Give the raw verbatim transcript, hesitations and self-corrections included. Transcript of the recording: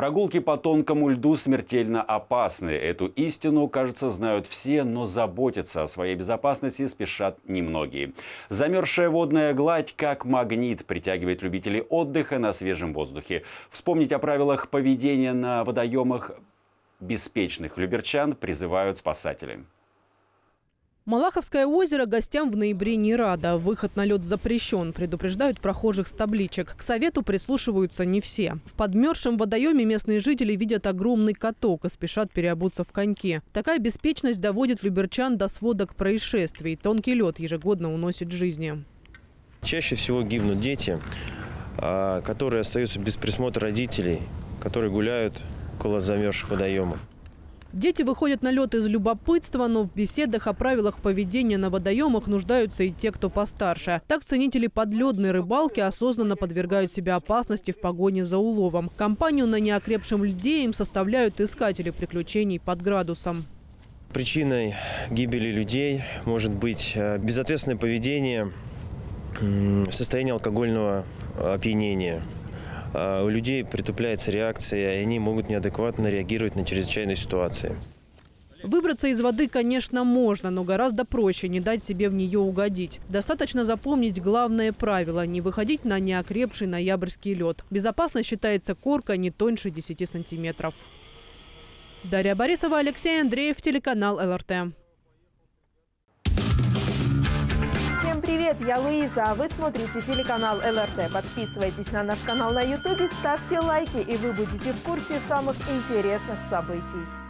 Прогулки по тонкому льду смертельно опасны. Эту истину, кажется, знают все, но заботиться о своей безопасности спешат немногие. Замерзшая водная гладь, как магнит, притягивает любителей отдыха на свежем воздухе. Вспомнить о правилах поведения на водоемах беспечных люберчан призывают спасатели. Малаховское озеро гостям в ноябре не радо. Выход на лед запрещен, предупреждают прохожих с табличек. К совету прислушиваются не все. В подмерзшем водоеме местные жители видят огромный каток и спешат переобуться в коньки. Такая беспечность доводит люберчан до сводок происшествий. Тонкий лед ежегодно уносит жизни. Чаще всего гибнут дети, которые остаются без присмотра родителей, которые гуляют около замерзших водоемов. Дети выходят на лед из любопытства, но в беседах о правилах поведения на водоемах нуждаются и те, кто постарше. Так ценители подледной рыбалки осознанно подвергают себя опасности в погоне за уловом. Компанию на неокрепшем льде им составляют искатели приключений под градусом. Причиной гибели людей может быть безответственное поведение, состояние алкогольного опьянения. У людей притупляется реакция, и они могут неадекватно реагировать на чрезвычайные ситуации. Выбраться из воды, конечно, можно, но гораздо проще не дать себе в нее угодить. Достаточно запомнить главное правило – не выходить на неокрепший ноябрьский лед. Безопасно считается корка не тоньше десяти сантиметров. Дарья Борисова, Алексей Андреев, телеканал эл эр тэ. Привет, я Луиза, а вы смотрите телеканал эл эр тэ. Подписывайтесь на наш канал на ютубе, ставьте лайки, и вы будете в курсе самых интересных событий.